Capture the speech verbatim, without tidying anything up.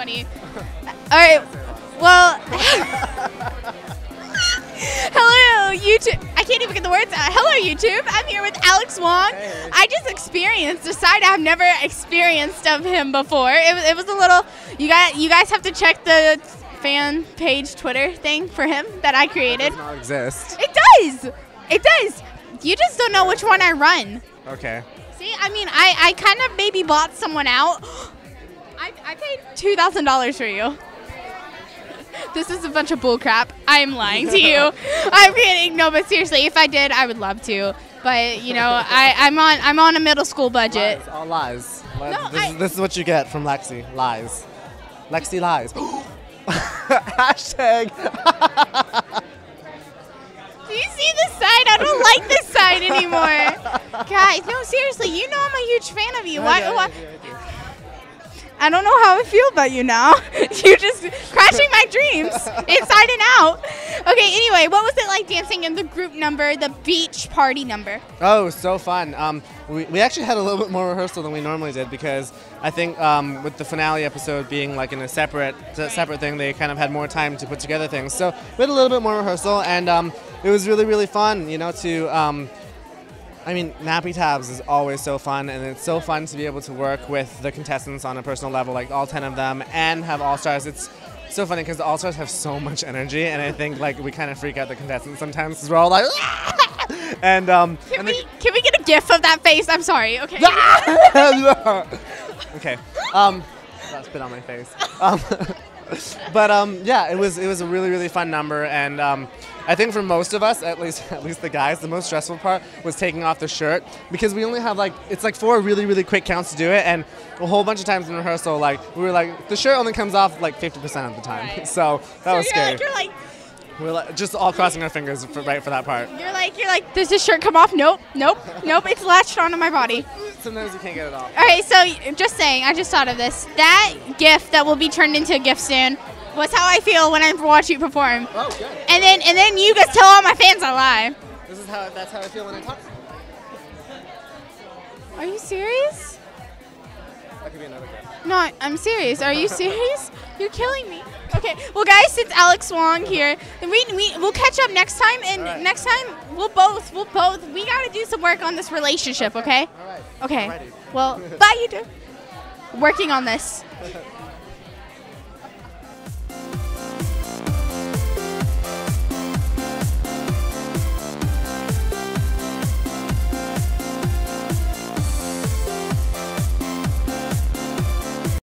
funny. All right. Well, hello, YouTube. I can't even get the words out. Hello, YouTube. I'm here with Alex Wong. Hey. I just experienced a side I've never experienced of him before. It was, it was a little, you guys, you guys have to check the fan page Twitter thing for him that I created. It does not exist. It does. It does. You just don't know which one I run. Okay. See, I mean, I, I kind of maybe bought someone out. I, I paid two thousand dollars for you. This is a bunch of bull crap. I'm lying to you. I'm kidding. No, but seriously, if I did, I would love to. But, you know, I, I'm on I'm on a middle school budget. Lies. All lies. lies. No, this, I, is, this is what you get from Lexi. Lies. Lexi lies. Hashtag. Do you see this side? I don't like this side anymore. Guys, no, seriously, you know I'm a huge fan of you. Why, why? I don't know how I feel about you now. You're just crashing my dreams inside and out. Okay, anyway, what was it like dancing in the group number, the beach party number? Oh, so fun. Um, we, we actually had a little bit more rehearsal than we normally did because I think um, with the finale episode being like in a separate separate thing, they kind of had more time to put together things. So we had a little bit more rehearsal and um, it was really, really fun, you know, to, um, I mean, Nappy Tabs is always so fun, and it's so fun to be able to work with the contestants on a personal level, like all ten of them, and have All-Stars. It's so funny because the All-Stars have so much energy, and I think, like, we kind of freak out the contestants sometimes because we're all like, ah! and, um... Can, and we, can we get a gif of that face? I'm sorry, okay. okay, um, that's been on my face. Um, but, um, yeah, it was, it was a really, really fun number, and, um... I think for most of us, at least at least the guys, the most stressful part was taking off the shirt because we only have like, it's like four really, really quick counts to do it, and a whole bunch of times in rehearsal, like, we were like, the shirt only comes off like fifty percent of the time. Right. So that so was you're scary. Like, you're like, we're like, just all crossing our fingers for, right for that part. You're like, you're like, does this shirt come off? Nope, nope, nope, it's latched onto my body. Sometimes you can't get it off. All right, so just saying, I just thought of this. That GIF that will be turned into a GIF soon was how I feel when I watch you perform. Oh, good. And then, and then you guys tell all my fans I lie. This is how, that's how I feel when I talk. Are you serious? That could be another guy. No, I'm serious. Are you serious? You're killing me. Okay, well, guys, it's Alex Wong here. And we, we, we'll catch up next time, and right. next time we'll both, we'll both, we got to do some work on this relationship, okay? Okay, all right. Okay. Well, bye, you two. Working on this.